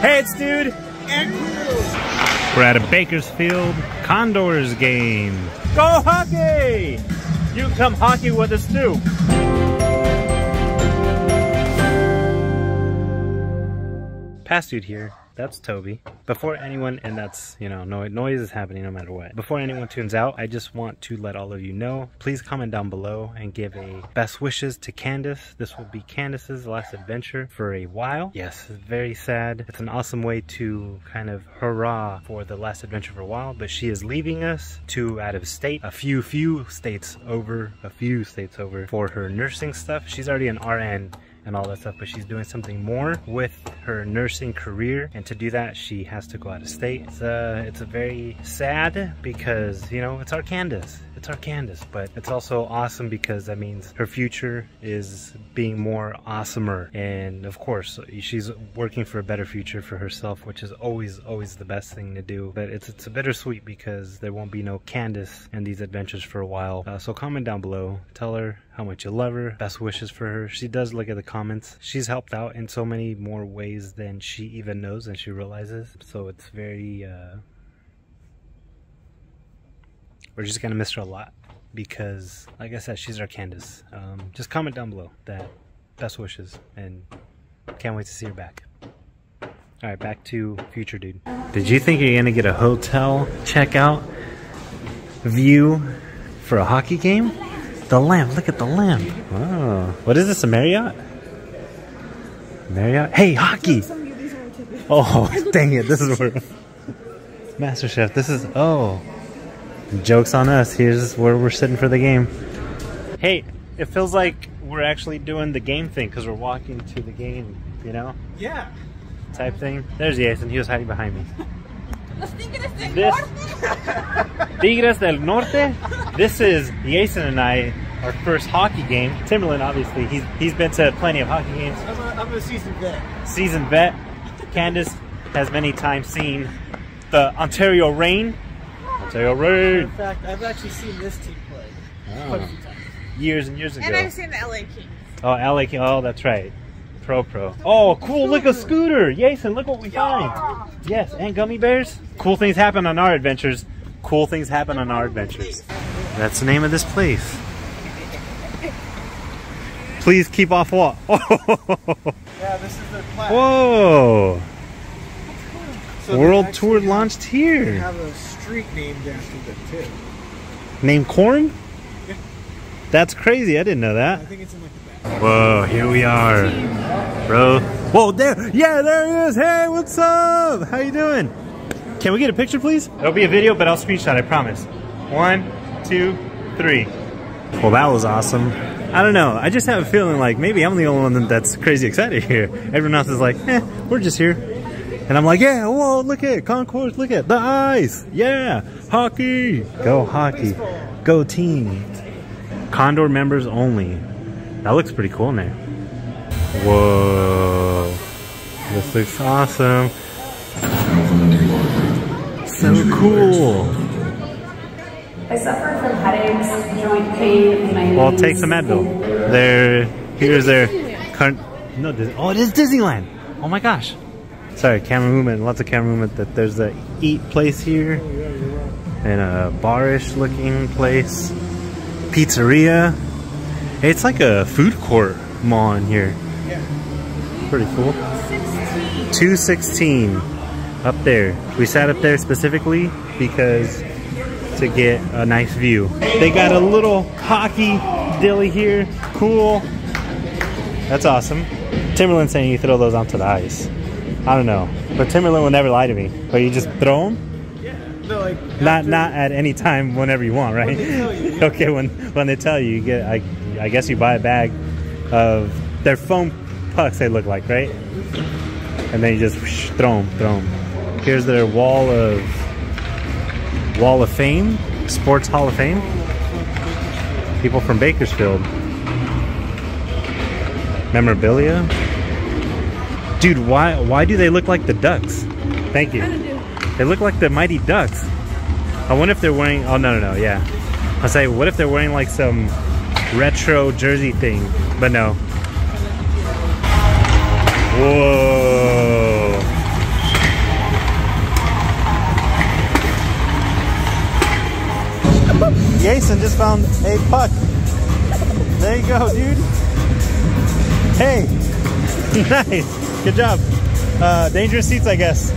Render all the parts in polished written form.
Hey, it's Dude and Crew. We're at a Bakersfield Condors game. Go hockey! You come hockey with us too. Past Dude here. That's Toby. Before anyone, and that's, you know, noise is happening no matter what. Before anyone tunes out, I just want to let all of you know, please comment down below and give a best wishes to Candace. This will be Candace's last adventure for a while. Yes, it's very sad. It's an awesome way to kind of hurrah for the last adventure for a while, but she is leaving us to out of state, a few states over for her nursing stuff. She's already an RN and all that stuff, but she's doing something more with her nursing career, and to do that she has to go out of state. It's a very sad, because, you know, it's our Candace, but it's also awesome because that means her future is being more awesomer, and of course she's working for a better future for herself, which is always the best thing to do. But it's a bittersweet because there won't be no Candace in these adventures for a while. So comment down below, tell her how much you love her, best wishes for her. She does look at the comments. She's helped out in so many more ways than she even knows and she realizes, so it's very we're just gonna miss her a lot because, like I said, she's our Candace. Just comment down below that best wishes, and can't wait to see her back. All right, back to Future Dude. Did you think you're gonna get a hotel checkout view for a hockey game? The lamp, look at the lamp. Wow. What is this, a Marriott? Marriott? Hey, hockey! Oh, dang it, this is where... MasterChef, this is... Oh. Joke's on us, here's where we're sitting for the game. Hey, it feels like we're actually doing the game thing because we're walking to the game, you know? Yeah. Type thing. There's Jason, he was hiding behind me. Los Tigres del Norte. Tigres del Norte. This is Jason and I, our first hockey game. Timberland, obviously, he's been to plenty of hockey games. I'm a seasoned vet. Seasoned vet. Candace has many times seen the Ontario Reign. Ontario Reign. In fact, I've actually seen this team play quite a few times. Years and years ago. And I've seen the LA Kings. Oh, LA Kings. Oh, that's right. Pro. Oh, cool, look, a scooter. Jason, look what we found. Yes, and gummy bears. Cool things happen on our adventures. Cool things happen on our adventures. That's the name of this place. Please keep off wall. Yeah, this is their plaque. Whoa. So World Tour launched here. They have a street named after them too. Named Corn? Yeah. That's crazy, I didn't know that. I think it's in like the back. Whoa, here we are. Bro. Whoa, there. Yeah, there he is. Hey, what's up? How you doing? Can we get a picture, please? It'll be a video, but I'll screenshot, I promise. 1, 2, 3. Well, that was awesome. I don't know. I just have a feeling like maybe I'm the only one that's crazy excited here. Everyone else is like, eh, we're just here. And I'm like, yeah, whoa, look at Concourse. Look at the ice. Yeah, hockey. Go hockey. Go team. Condor members only. That looks pretty cool in there. Whoa. This looks awesome. So cool. I suffer from headaches, joint pain, and my knees. Well, take some Advil. Here's their current... No, oh, it is Disneyland. Oh my gosh. Sorry, camera movement, lots of camera movement. That there's a eat place here, and a barish looking place, pizzeria. It's like a food court mall in here. Yeah. Pretty cool. 216. Up there. We sat up there specifically because to get a nice view. They got a little hockey dilly here. Cool. That's awesome. Timberland's saying you throw those onto the ice. I don't know. But Timberland will never lie to me. But you just throw them? Yeah. No, like not at any time, whenever you want, right? When they tell you. Okay, when they tell you, you get I guess you buy a bag of their foam pucks, they look like, right? And then you just whoosh, throw them. Here's their wall of fame, sports hall of fame. People from Bakersfield. Memorabilia. Dude, why do they look like the Ducks? Thank you. They look like the Mighty Ducks. I wonder if they're wearing. Oh no, yeah. I'll say, what if they're wearing like some retro jersey thing? But no. Whoa. Jason just found a puck. There you go, dude. Hey. Nice. Good job. Dangerous seats, I guess.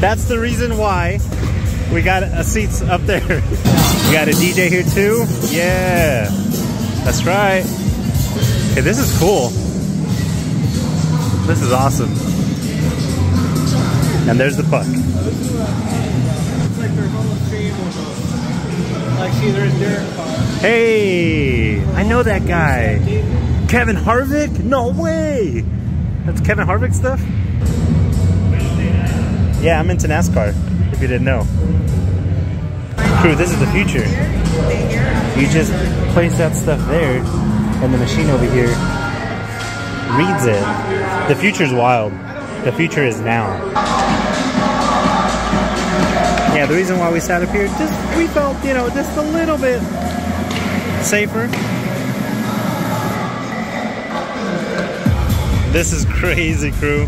That's the reason why we got seats up there. We got a DJ here too. Yeah. That's right. Hey, this is cool. This is awesome. And there's the puck. It's like their Hall of Fame almost. Like, see, there's Derek Carr. Hey, I know that guy. Kevin Harvick? No way. That's Kevin Harvick stuff? Yeah, I'm into NASCAR, if you didn't know. Crew, this is the future. You just place that stuff there, and the machine over here reads it. The future's wild. The future is now. Yeah, the reason why we sat up here, just we felt, you know, just a little bit safer. This is crazy, crew.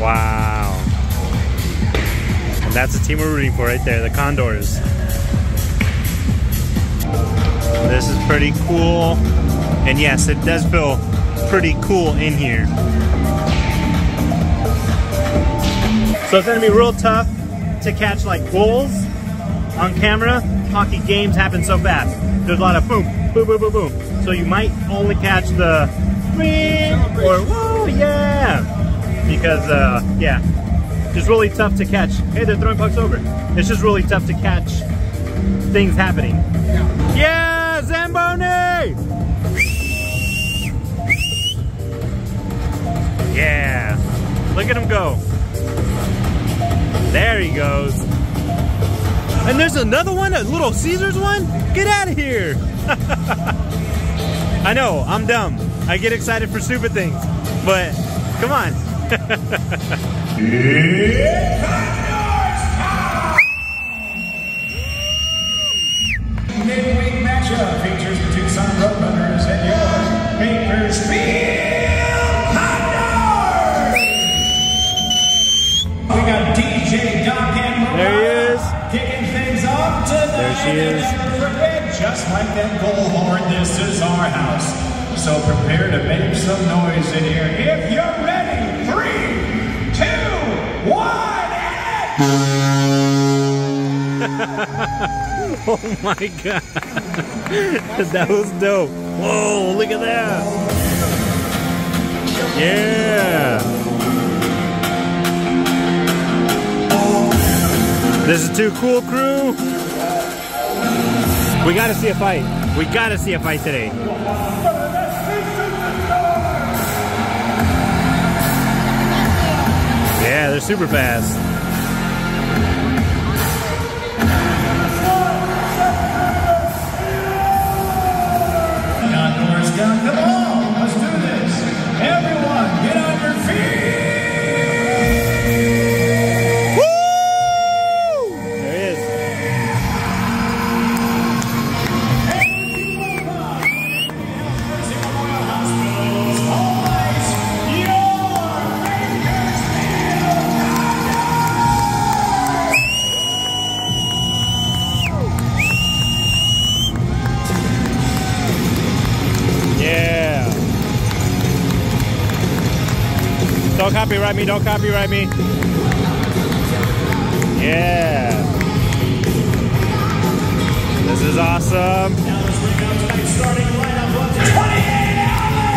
Wow. And that's the team we're rooting for right there, the Condors. This is pretty cool. And yes, it does feel pretty cool in here. So it's gonna be real tough to catch like goals on camera. Hockey games happen so fast. There's a lot of boom, boom, boom, boom, boom. So you might only catch the or whoa, yeah, because yeah, just really tough to catch. Hey, they're throwing pucks over. It's just really tough to catch things happening. Yeah, yeah, Zamboni. Yeah, look at him go. There he goes. And there's another one, a Little Caesars one? Get out of here. I know, I'm dumb. I get excited for stupid things, but come on. Midweek matchup features the Tucson Roadrunners and your Bakersfield. There he is. Kicking things up to the there she is. Just like that goal horn, this is our house. So prepare to make some noise in here. If you're ready, 3, 2, 1, and... Oh my God. That was dope. Whoa, look at that. Yeah. This is too cool, crew. We gotta see a fight. We gotta see a fight today. Yeah, they're super fast. Condors down. Come on, let's do this. Everyone, get on your feet. Don't copyright me, don't copyright me. Yeah. This is awesome. Now let's bring up tonight's starting lineup of 28 Alex Dino!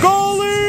Goalie!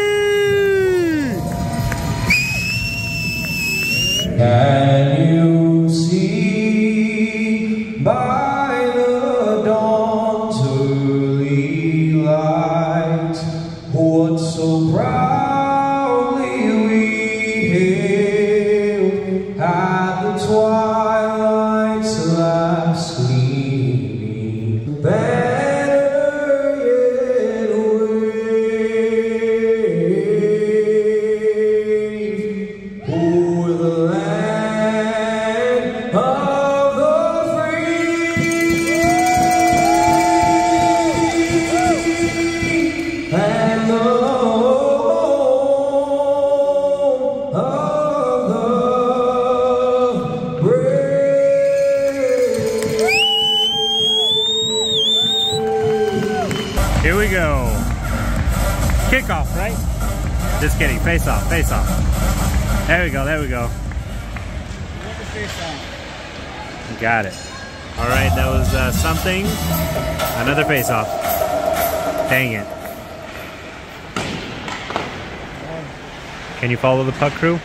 Kickoff, right? Just kidding. Face off, face off. There we go, there we go. Got it. All right, that was something. Another face off. Dang it. Can you follow the puck crew?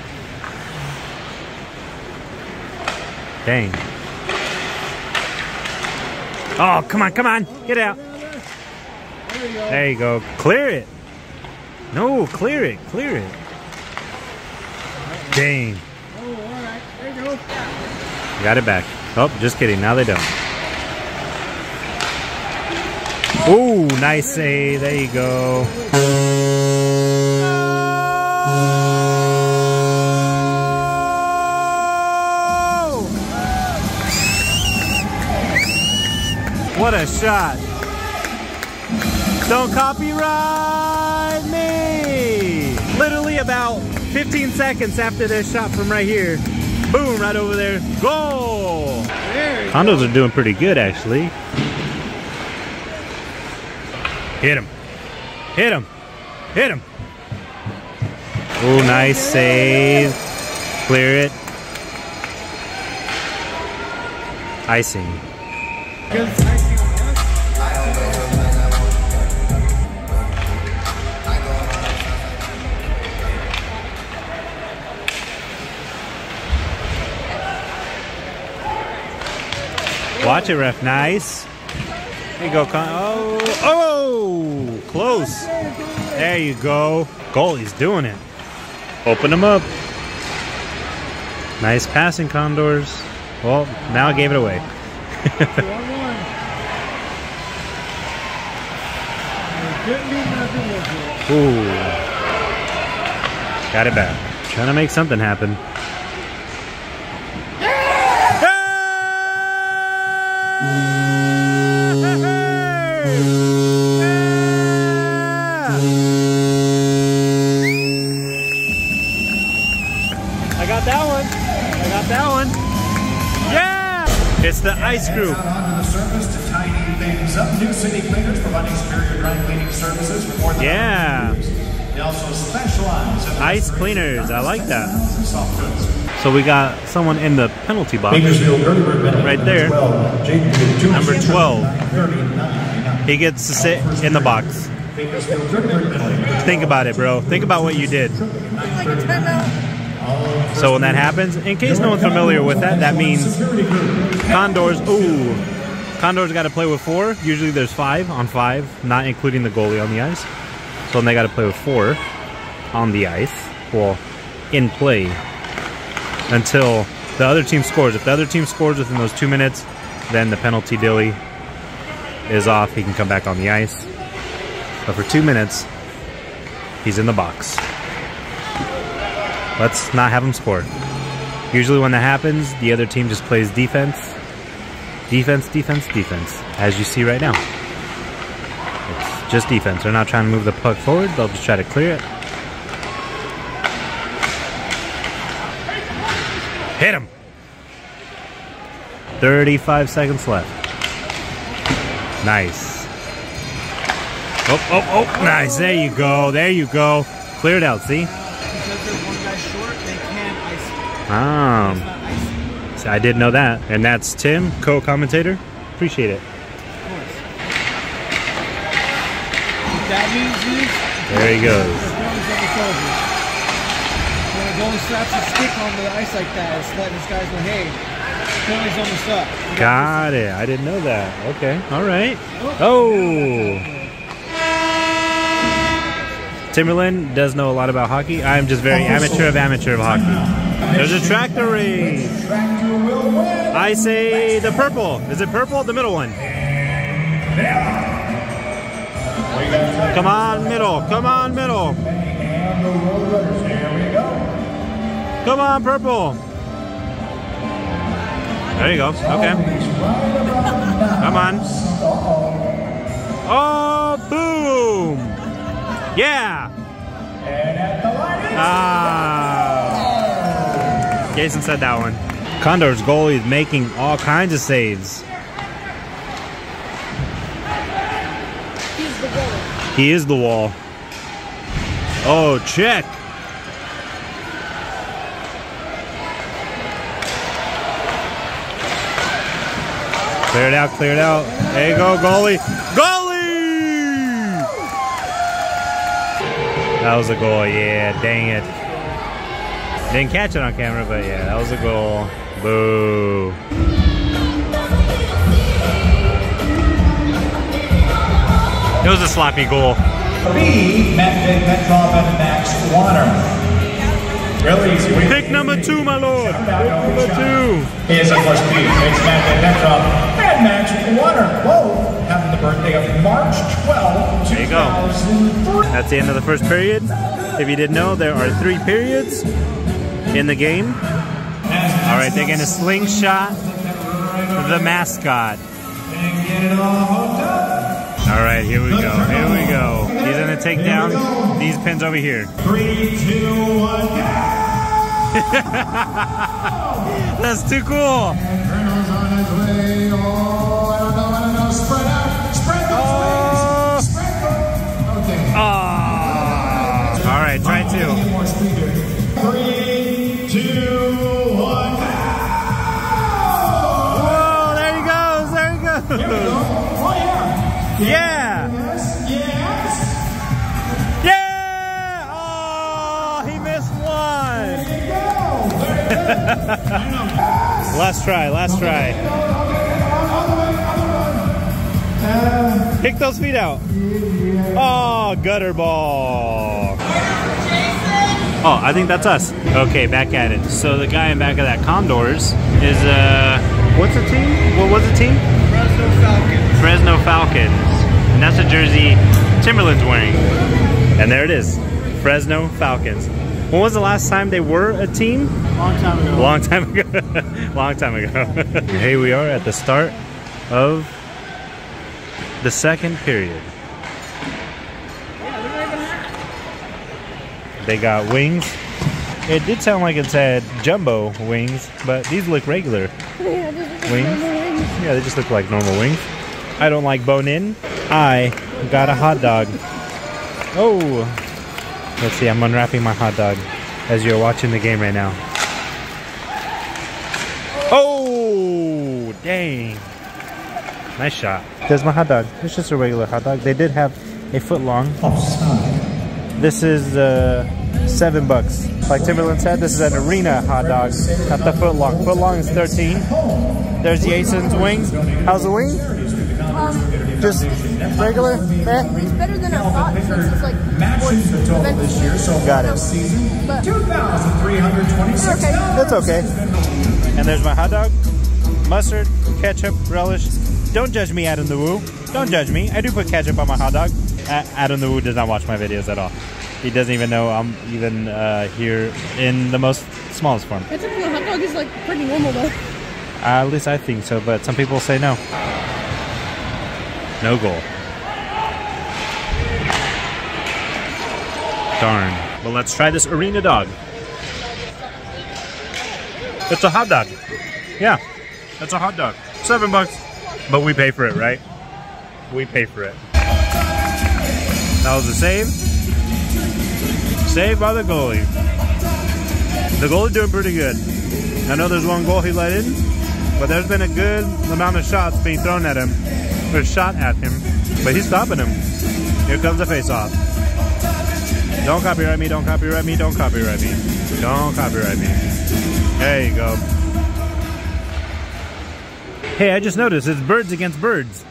Dang. Oh, come on, come on. Get out. There you go. Clear it. No, clear it. Clear it. Dang. Oh, all right. There you go. Got it back. Oh, just kidding. Now they don't. Oh, nice save. There you go. What a shot. Don't copyright me. Literally about 15 seconds after their shot from right here. Boom, right over there. Goal! There Condos go. Are doing pretty good, actually. Hit him. Hit him. Hit him. Oh, nice save. Clear it. Icing. Good. Watch it, ref. Nice. There you go. Oh, oh, close. There you go. Goalie's doing it. Open them up. Nice passing, Condors. Well, now I gave it away. Ooh. Got it back. Trying to make something happen. Ice crew. Out onto the surface to tidy things up. New City Cleaners providing superior dry cleaning services for more than 100 years. They also specialize in ice cleaners. I like that. So we got someone in the penalty box right there. Number 12. He gets to sit in the box. Think about it, bro. Think about what you did. So when that happens, in case no one's familiar with that, that means Condors, ooh, Condors got to play with 4. Usually there's 5 on 5, not including the goalie on the ice. So then they got to play with 4 on the ice, well, in play, until the other team scores. If the other team scores within those 2 minutes, then the penalty dilly is off. He can come back on the ice. But for 2 minutes, he's in the box. Let's not have them score. Usually when that happens, the other team just plays defense. Defense, defense, defense. As you see right now. It's just defense. They're not trying to move the puck forward. They'll just try to clear it. Hit him! 35 seconds left. Nice. Oh, oh, oh. Nice. There you go. There you go. Cleared out, see? So I did know that. And that's Tim, co-commentator. Appreciate it. There he goes. When a goalie slaps a stick onto the ice like that, it's letting this guy's like, hey, goalie's almost up. Got it. I didn't know that. Okay. All right. Oh. Timberland does know a lot about hockey. I'm just very amateur of hockey. There's a tractor race. I say the purple. Is it purple? The middle one. Come on, middle. Come on, middle. Come on, purple. There you go. Okay. Come on. Oh, boom. Yeah. Jason said that one. Condor's goalie is making all kinds of saves. He's the goalie. He is the wall. Oh, check. Clear it out, clear it out. There you go, goalie. Goalie! That was a goal, yeah, dang it. Didn't catch it on camera, but yeah, that was a goal. Boo. It was a sloppy goal. Three, Metcalf and Max Warner. Really easy. Pick number two, my lord. Number two. He is, of course, B. It's Matt Van Metcalf and Max Warner. Both having the birthday of March 12, 2003. That's the end of the first period. If you didn't know, there are three periods in the game. All right, they're going to slingshot the mascot. All right, here we go. Here we go. He's going to take down these pins over here. 3, 2, 1, go! That's too cool. Oh. All right, try two. 3, 2, 1. Whoa! There he goes. There he goes. There we go. Oh, yeah. Yeah. Yes. Yes. Yeah. Oh, he missed one. Last try, last try. Kick those feet out. Oh, gutter ball. Oh, I think that's us. Okay, back at it. So the guy in back of that Condors is what's the team? What was the team? Fresno Falcons. Fresno Falcons. And that's the jersey Timberland's wearing. And there it is. Fresno Falcons. When was the last time they were a team? Long time ago. Long time ago. Long time ago. Here we are at the start of the second period. They got wings. It did sound like it said jumbo wings, but these look regular wings. Yeah, they just look like normal wings. I don't like bone in. I got a hot dog. Oh. Let's see, I'm unwrapping my hot dog as you're watching the game right now. Oh, dang. Nice shot. There's my hot dog. It's just a regular hot dog. They did have a foot long. This is $7. Like Timberland said, this is an arena hot dog, not the foot long. Foot long is $13. There's Jason's wings. How's the wing? Just regular? It's better than I thought. It's like this year, so got it. But that's okay. And there's my hot dog, mustard, ketchup, relish. Don't judge me, Adam the Woo. Don't judge me. I do put ketchup on my hot dog. Adam the Woo does not watch my videos at all. He doesn't even know I'm even here in the most smallest form. Ketchup on a hot dog is like pretty normal though. At least I think so, but some people say no. No goal. Darn. Well, let's try this arena dog. It's a hot dog. Yeah, that's a hot dog. $7. But we pay for it, right? We pay for it. That was a save. Saved by the goalie. The goalie doing pretty good. I know there's one goal he let in, but there's been a good amount of shots being thrown at him. Or shot at him, but he's stopping him. Here comes the face-off. Don't copyright me, don't copyright me, don't copyright me. Don't copyright me. There you go. Hey, I just noticed it's birds against birds.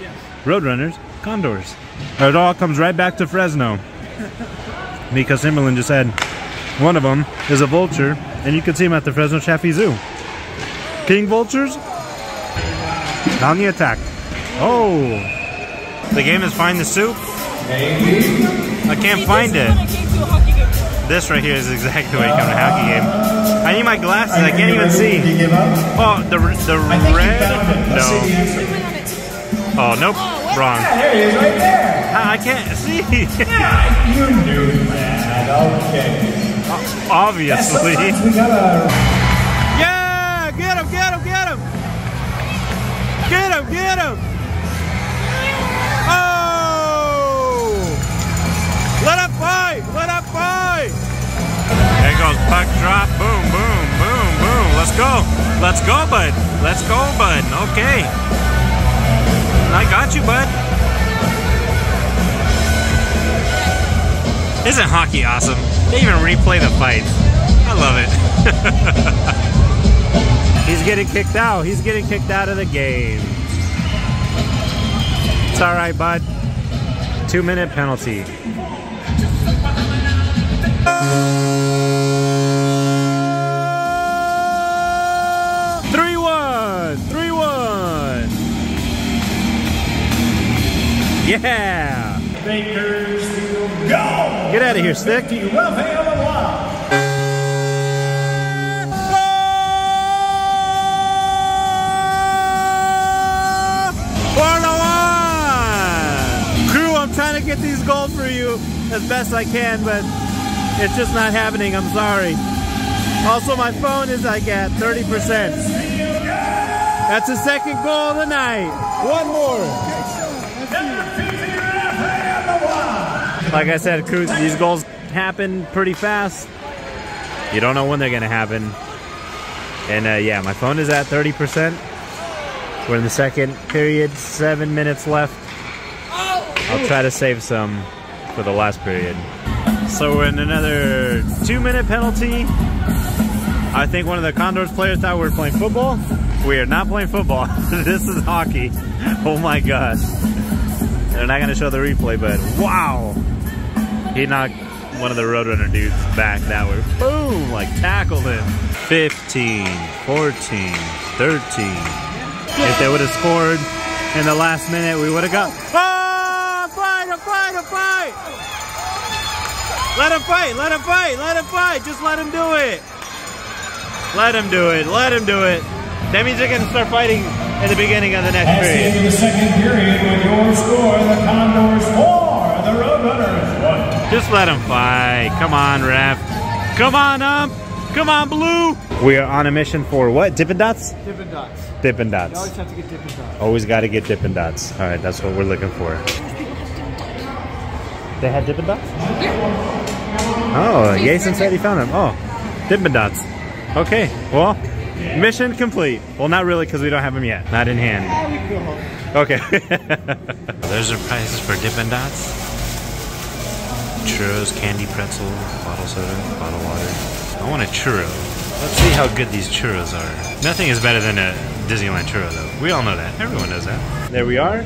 Yes. Roadrunners, Condors. It all comes right back to Fresno. Because Timberland just said one of them is a vulture, and you can see him at the Fresno Chaffee Zoo. King vultures on the attack. Oh, the game is find the soup. I can't find it. This right here is exactly what you come to a hockey game. I need my glasses. I can't even see. Oh, the red. No. Oh, nope. Wrong. I can't see. You knew that. Okay. Obviously. Yeah! Get him! Get him! Get him! Get him! Get him! Let up high! Puck drop. Boom, boom, boom, boom. Let's go. Let's go, bud. Let's go, bud. Okay. I got you, bud. Isn't hockey awesome? They even replay the fights. I love it. He's getting kicked out. He's getting kicked out of the game. It's all right, bud. 2-minute penalty. Yeah! Bakersfield, go! Get out of here, Stick! Crew, I'm trying to get these goals for you as best I can, but it's just not happening, I'm sorry. Also, my phone is like at 30%. That's the second goal of the night! One more! Like I said, these goals happen pretty fast. You don't know when they're gonna happen. And yeah, my phone is at 30%. We're in the second period, 7 minutes left. I'll try to save some for the last period. So we're in another 2-minute penalty. I think one of the Condors players thought we were playing football. We are not playing football. This is hockey. Oh my gosh. They're not gonna show the replay, but wow. He knocked one of the Roadrunner dudes back that way. Boom! Like, tackled him. 15, 14, 13. If they would have scored in the last minute, we would have got... Oh! Fight! A fight! A fight! Let him fight! Let him fight! Let him fight! Just let him do it! Let him do it! Let him do it! That means they're going to start fighting at the beginning of the next period. At the end of the second period, with your score, the Condors for the Roadrunners. Just let him fight. Come on, ref. Come on, Come on, Blue. We are on a mission for what? Dippin Dots? Dippin Dots. Dippin Dots. You always have to get Dippin Dots. Always got to get Dippin Dots. All right, that's what we're looking for. They had Dippin Dots? Yeah. Oh, Jason said he found them. Oh, Dippin Dots. Okay, well, mission complete. Well, not really because we don't have them yet. Not in hand. Okay. There's the prizes for Dippin Dots. Churros, candy, pretzel, bottle soda, bottle water. I want a churro. Let's see how good these churros are. Nothing is better than a Disneyland churro, though. We all know that. Everyone knows that. There we are.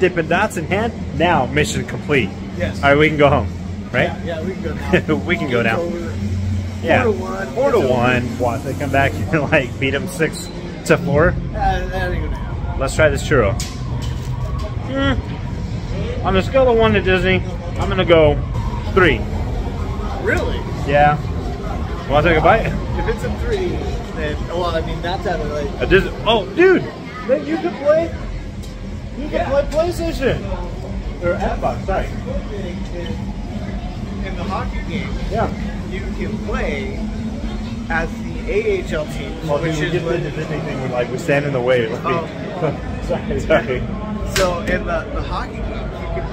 Dippin' Dots in hand. Now, mission complete. Yes. All right, we can go home, right? Yeah, we can go now. We can go now. Yeah. 4-1. What? They come back and like beat them 6-4. That ain't gonna happen. Let's try this churro. On a scale of 1 to Disney, I'm gonna go 3. Really? Yeah. Want to take a bite? If it's a 3, then, well, I mean, that's out of like... Oh, dude! Then you could play... You could play PlayStation. Or Xbox, sorry. In the hockey game, you can play as the AHL team, well, which is what... the Disney thing where, like, we stand in the way. Like, oh. sorry. So, in the hockey game,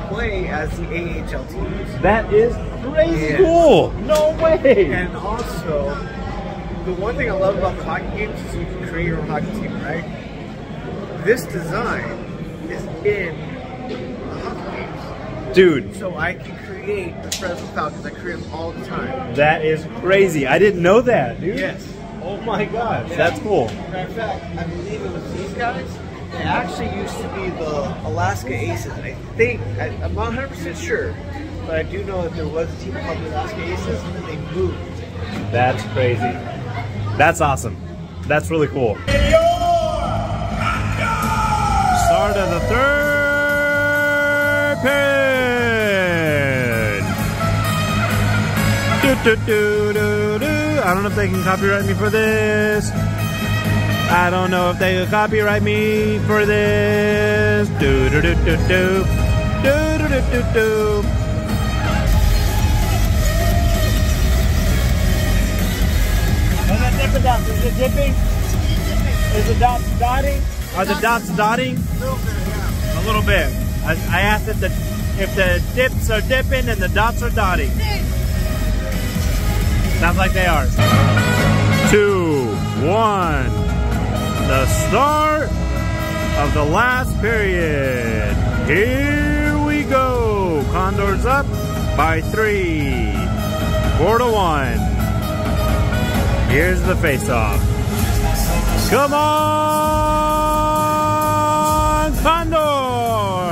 play as the AHL team. That is crazy cool! No way! And also, the one thing I love about the hockey games is you can create your own hockey team, right? This design is in the hockey games. Dude. So I can create the Fresno Falcons. I create them all the time. That is crazy. I didn't know that, dude. Yes. Oh my gosh. Yeah. That's cool. In fact, I believe it was these guys. It actually used to be the Alaska Aces, and I think, I'm not 100% sure, but I do know that there was a team called the Alaska Aces, and they moved. That's crazy. That's awesome. That's really cool. Start of the third period. I don't know if they can copyright me for this. I don't know if they could copyright me for this. Do do do do do do do do do. Is that Dippin' Dots? Is it dipping? Is the dots dotting? Are the dots dotting? A little bit. Yeah. A little bit. I asked if the dips are dipping and the dots are dotting. Sounds like they are. 2-1. The start of the last period. Here we go. Condors up by 3. 4-1. Here's the face-off. Come on, Condors!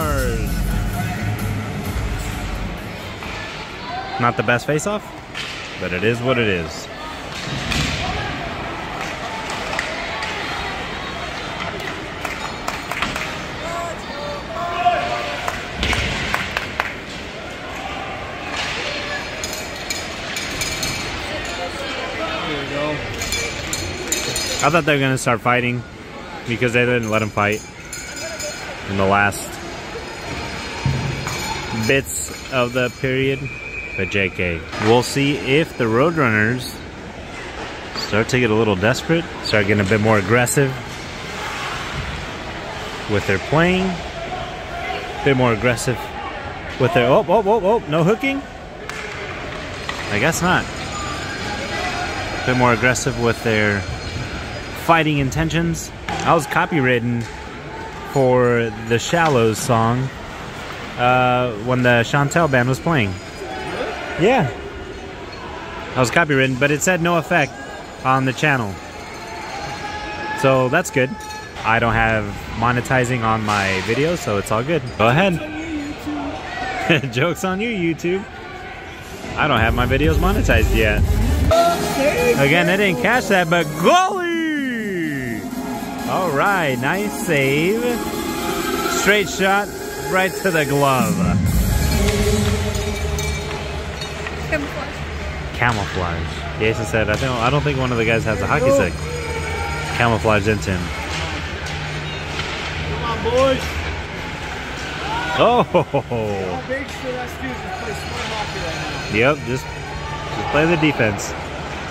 Not the best face-off, but it is what it is. I thought they were going to start fighting because they didn't let them fight in the last bits of the period. But JK, we'll see if the Roadrunners start to get a little desperate, start getting a bit more aggressive with their playing. A bit more aggressive with their, oh, no hooking? I guess not. A bit more aggressive with their fighting intentions. I was copywritten for the Shallows song when the Chantel band was playing. Yeah, I was copywritten, but it said no effect on the channel, so that's good. I don't have monetizing on my video, so it's all good. Go ahead. Joke's on you, YouTube. I don't have my videos monetized yet. Again, I didn't catch that, but goalie! All right, nice save. Straight shot right to the glove. Camouflage. Camouflage. Jason said, I don't think one of the guys has a hockey stick. Camouflage into him. Come on, boys. Oh. Yep, just play the defense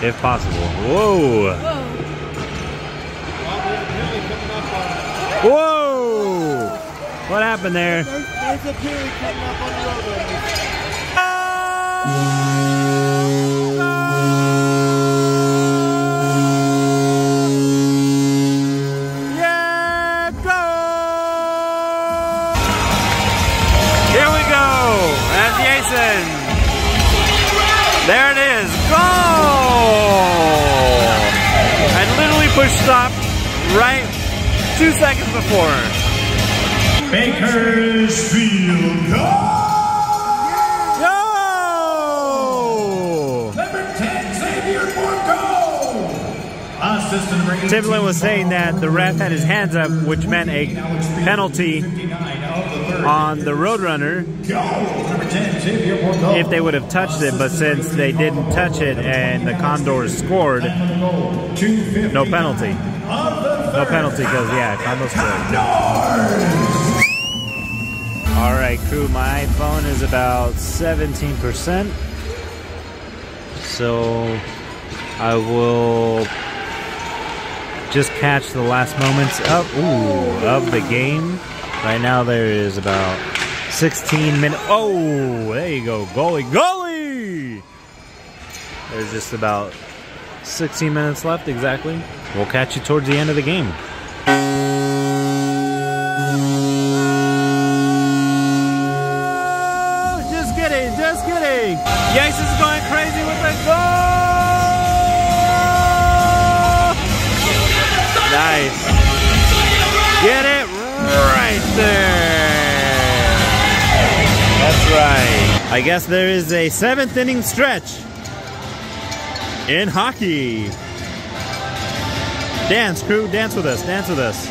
if possible. Whoa. Whoa. Whoa! What happened there? There's a period coming up on the road. Yeah, go! Here we go! That's Jason. There it is. Goal! I literally pushed stop right 2 seconds before. Bakersfield goal! Yo! Number 10, Xavier Morco! Timlin was saying that the ref had his hands up, which meant a penalty on the Roadrunner if they would have touched it, but since they didn't touch it and the Condors scored, no penalty. No penalty because, yeah, Condors scored. Alright, crew, my phone is about 17%. So I will just catch the last moments of the game. Right now there is about 16 minutes. Oh, there you go. Goalie, goalie! There's just about 16 minutes left, exactly. We'll catch you towards the end of the game. Just kidding, just kidding. Yates is going crazy with the goal. Nice. Get it right there. That's right. I guess there is a 7th inning stretch in hockey. Dance, crew, dance with us, dance with us.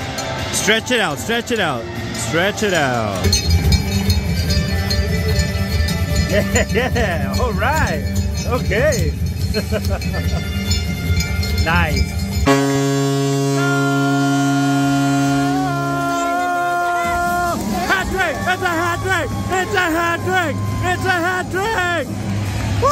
Stretch it out, stretch it out, stretch it out. Yeah, all right, okay. Nice. Oh, hat trick, it's a hat trick, it's a hat trick, it's a hat trick. Woo!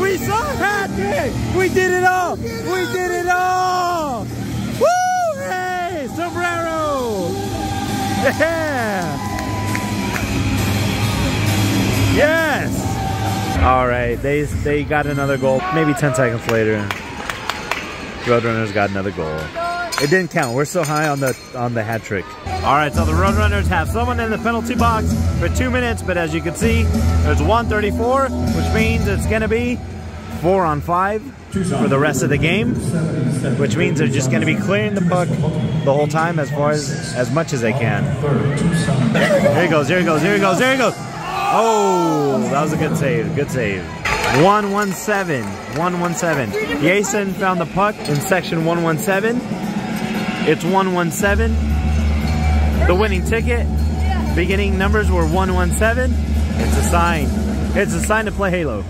We saw Patrick! We did it all! We did it all! Woo! Hey! Sombrero! Yeah! Yes! All right, they got another goal. Maybe 10 seconds later, Roadrunners got another goal. It didn't count. We're so high on the hat trick. All right, so the Roadrunners have someone in the penalty box for 2 minutes, but as you can see, there's 1:34, which means it's gonna be 4-on-5 for the rest of the game, which means they're just gonna be clearing the puck the whole time as much as they can. Here he goes, here he goes, here he goes, there he goes. Oh, that was a good save, good save. 117, 117. Jason found the puck in section 117. It's 117. The winning ticket, beginning numbers were 117. It's a sign. It's a sign to play Halo.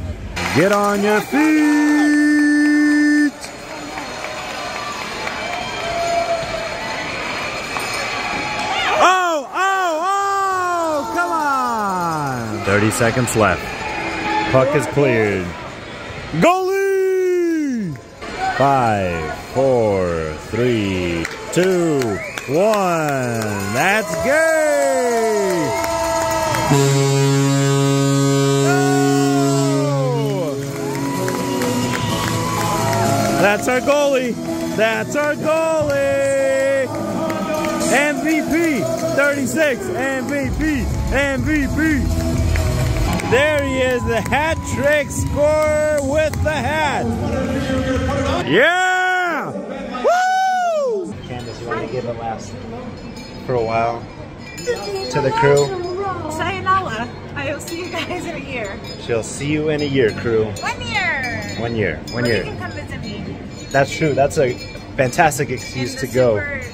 Get on your feet! Oh, oh, oh! Come on! 30 seconds left. Puck is cleared. Goalie! 5, 4, 3, 2, 1. That's gay! That's our goalie. That's our goalie. MVP 36. MVP. MVP. There he is, the hat trick scorer with the hat. Yeah. Woo! Candace, you want to give a last for a while to the crew? Sayonara. I will see you guys in a year. She'll see you in a year, crew. 1 year. 1 year. 1 year. You can come visit me. That's true. That's a fantastic excuse to go. Super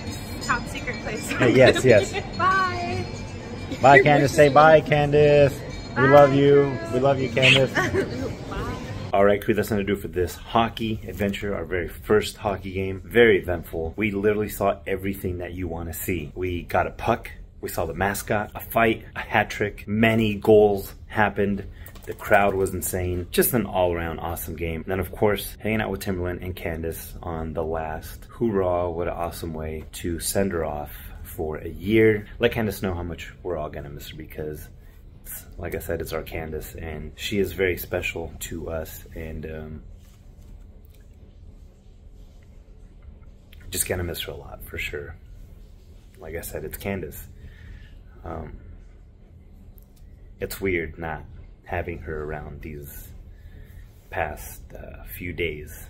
top secret place. Yes, yes. Bye. Bye, Candace. Say bye, Candace. Bye. We love you. We love you, Candace. Bye. All right, crew, that's going to do it for this hockey adventure, our very first hockey game. Very eventful. We literally saw everything that you want to see. We got a puck. We saw the mascot, a fight, a hat trick. Many goals happened. The crowd was insane. Just an all-around awesome game. And then, of course, hanging out with Timberland and Candace on the last hoorah. What an awesome way to send her off for a year. Let Candace know how much we're all gonna miss her, because, like I said, it's our Candace, and she is very special to us. And just gonna miss her a lot, for sure. Like I said, it's Candace. It's weird not having her around these past few days.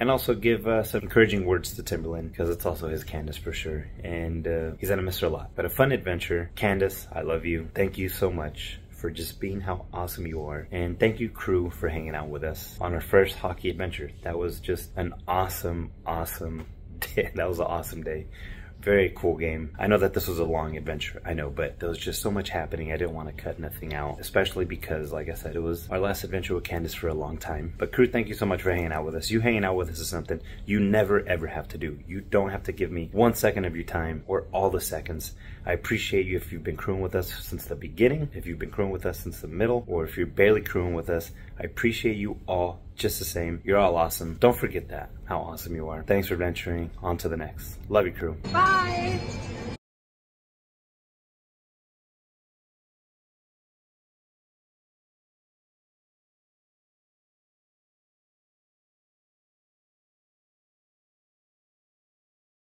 And also give some encouraging words to Timberland, because it's also his Candace for sure. And he's gonna miss her a lot. But a fun adventure. Candace, I love you. Thank you so much for just being how awesome you are. And thank you, crew, for hanging out with us on our first hockey adventure. That was just an awesome, awesome day. That was an awesome day. Very cool game. I know that this was a long adventure, I know, but there was just so much happening. I didn't want to cut nothing out, especially because, like I said, it was our last adventure with Candace for a long time. But crew, thank you so much for hanging out with us. You hanging out with us is something you never ever have to do. You don't have to give me 1 second of your time or all the seconds. I appreciate you if you've been crewing with us since the beginning, if you've been crewing with us since the middle, or if you're barely crewing with us. I appreciate you all just the same. You're all awesome. Don't forget that, how awesome you are. Thanks for venturing on to the next. Love you, crew. Bye.